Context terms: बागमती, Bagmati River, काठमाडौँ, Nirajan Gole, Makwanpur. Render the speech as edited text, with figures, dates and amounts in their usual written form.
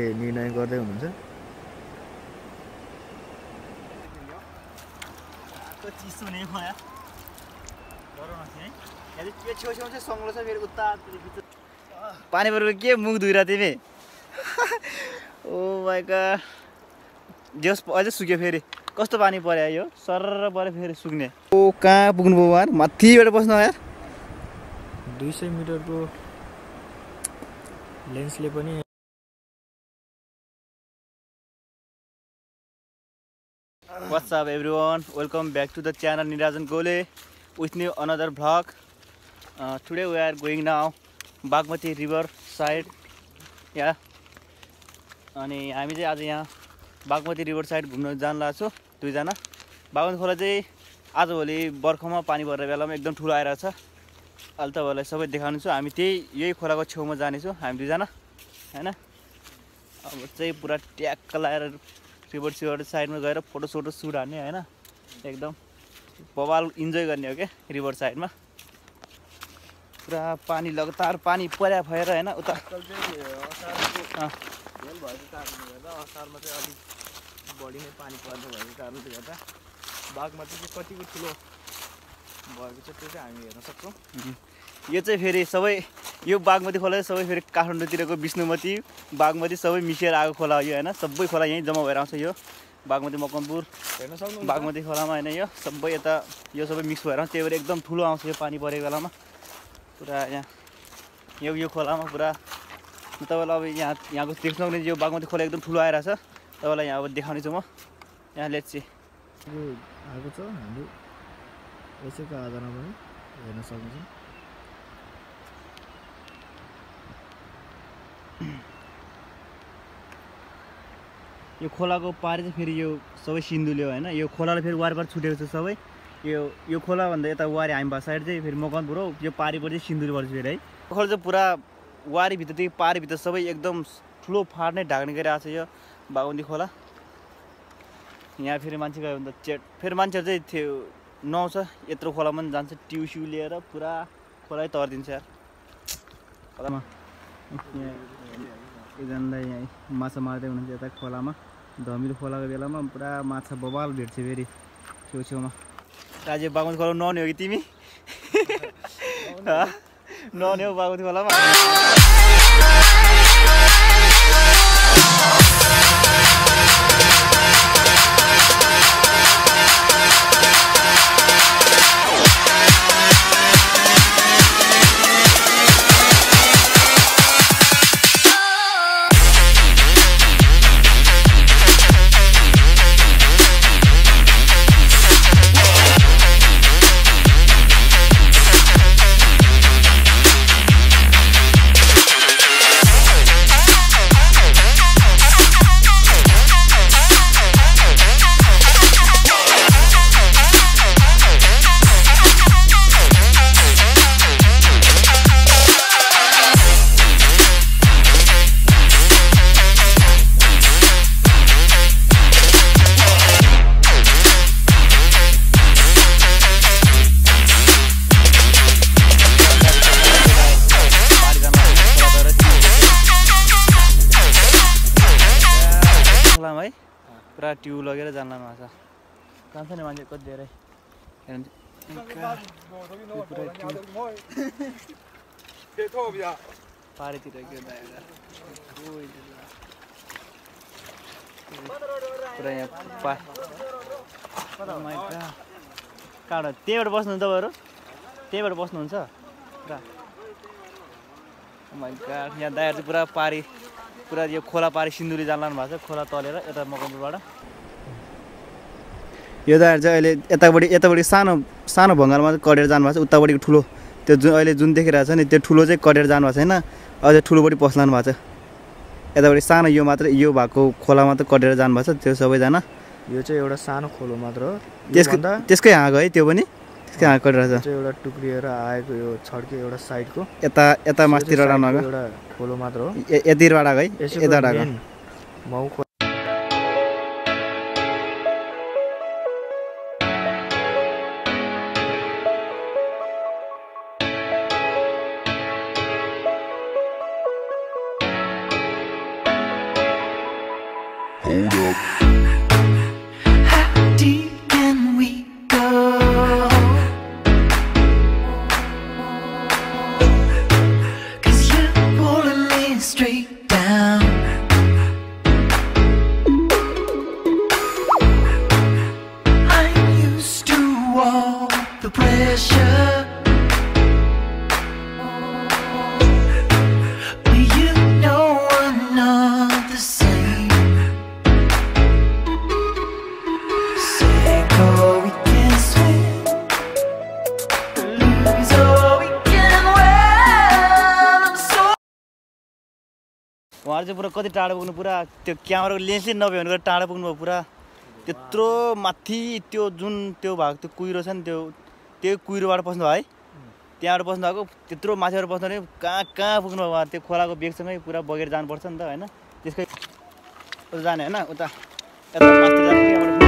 निर्णय गर्दै हुनुहुन्छ। त्यो चिसो नै भयो। गरौँ है। यदि त्यो छेउछेउ चाहिँ सङ्लो छ मेरो उता पानी परेको के मुख धुइरा तिमी। Oh my god. जस अझ सुक्यो फेरि। कस्तो पानी पर्या यो? सरर परे फेरि सुक्ने। ओ कहाँ पुग्नु भयो यार? माथिबाट बस्नु यार। 200 मिटरको लेन्सले पनि What's up everyone, welcome back to the channel Nirajan Gole with new another vlog. Today we are going now Bagmati River side. Yeah, and I am here Bagmati River side. घुम्न जान लाग्छु दुई जना. बागमती खोला चाहिँ आज भोलि बर्खामा पानी पर्ने बेलामा एकदम ठुलो आइरा छ. अलि तपाईहरुलाई सबै देखाउनु छु. हामी त्यही यही खोलाको छेउमा जाने छौ हामी दुई जना हैन. अब चाहिँ पुरा ट्याक लाएर रिभर सिभर साइडमा गएर फोटो सोटो सुट हान्ने हैन. एकदम बवाल इन्जोय गर्ने हो के रिभर साइडमा. पुरा पानी लगातार पानी पर्या भएर हैन. उता असारमा चाहिँ अलि बढी नै पानी पर्दै भएको कारणले गर्दा बागमती चाहिँ कतिको ठुलो भएको छ त्यो चाहिँ हामी हेर्न सक्छौँ. यो चाहिँ फेरि सबै यो बागमती खोला सबै फेरि काठमाडौँतिरको विष्णुमती बागमती सबै मिसेर आएको खोला हो यो हैन. सबै खोला यही जम्मा भएर आउँछ. यो बागमती मकमपुर हेर्न सक्नुहुन्छ बागमती खोलामा हैन. यो सबै यता यो सबै मिक्स भएर आउँछ. त्यही भएर एकदम ठुलो आउँछ यो पानी परेको बेलामा. पुरा यहाँ यो खोलामा पुरा तपाईँलाई अब यहाँको देख्न सक्नुहुन्छ. यो बागमती खोला एकदम ठुलो आइरहेछ. तपाईँलाई यहाँ अब देखाउनेछु म. यहाँ लेट्स आएको छ हामी यसैको आधारमा हेर्न सक्नुहुन्छ. यो खोलाको पारी चाहिँ फेरि यो सबै सिन्धुली हो हैन. यो खोलाले फेरि वारपार छुटेको छ सबै. यो खोला भन्दा यता वारी हामी साइड चाहिँ फेरि मकनपुर हो. यो पारी पर्छ सिन्धुली पर्छ फेरि है. खोला चाहिँ पुरा वारी भित्रदेखि पारी भित्र सबै एकदम ठुलो फाट नै ढाक्ने गरी आछ यो बागमती खोला. यहाँ फेरि मान्छे गयो भने त चेट फेरि मान्छेहरु चाहिँ थियो नुहाउँछ. यत्रो खोलामा पनि जान्छ ट्युस्यु लिएर पुरा खोलै तर्दिन्छ यार. खोलामा एकजनालाई यहाँ माछा मार्दै हुनुहुन्छ यता खोलामा. धमिलो खोलाको बेलामा पुरा माछा बबाल भेट्छ फेरि छेउछेउमा. राज्य बागमती खोला नुहाउने हो कि तिमी? नुहाउने हो बागमती खोलामा? पुरा ट्यू लगेर जानलामा छ जान्छ नि मान्छे कति धेरै हेर्नु. पारीतिर पुरा यहाँ काँडा त्यहीबाट बस्नुहुन्छ तपाईँहरू? त्यहीबाट बस्नुहुन्छ? यहाँ दायर चाहिँ पुरा पारी पुरा यो खोला पारी सिन्दुरी जान लानु भएको छ. खोला तलेर यता मकमपुरबाट यो दायर चाहिँ अहिले यतापट्टि सानो सानो भङ्गालमा कटेर जानुभएको छ. उतापट्टिको ठुलो त्यो जुन अहिले जुन देखिरहेको छ नि त्यो ठुलो चाहिँ कटेर जानुभएको छैन. अझै ठुलोपट्टि पस्लानु भएको छ. यतापट्टि सानो यो मात्र यो भएको खोला मात्र कटेर जानुभएको छ. त्यो सबैजना यो चाहिँ एउटा सानो खोलो मात्र हो. त्यसकै हाँगो है त्यो पनि त्यसकै हाँगो कटेर छ. एउटा टुक्रिएर आएको यो छड्के एउटा साइडको यता माथितिर नगएको एउटा खोलो मात्र हो. यतिबाट आएको है यता आएको Hold up. How deep can we go? 'Cause you're pulling me straight down. I'm used to all the pressure, but you know I'm not the same. So go, we can swim, lose all we can win. I'm so. वार्जे पूरा कती टाढा पुग्नु पुरा त्यो क्यामेराको लेन्सले नभ्यो भने टाढा पुग्नु पुरा त्यत्रो माथि त्यो जुन त्यो भाग त्यो कुइरो छ नि त्यो कुइरोबाट पस्नु भयो है त्यहाँबाट पस्नु भएको त्यत्रो माथिबाट पस्नु भने कहाँ कहाँ पुग्नु भयो त्यो खोलाको बेगसँगै पुरा बगेर जानुपर्छ नि त हैन त्यसकै जाने हैन उता